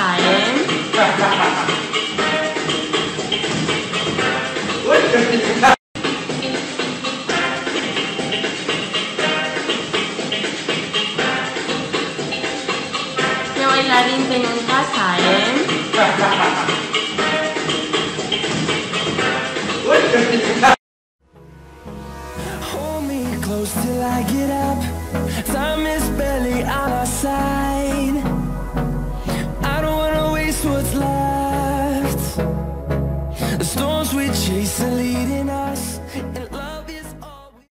Karen. May bailarin din ka, Karen.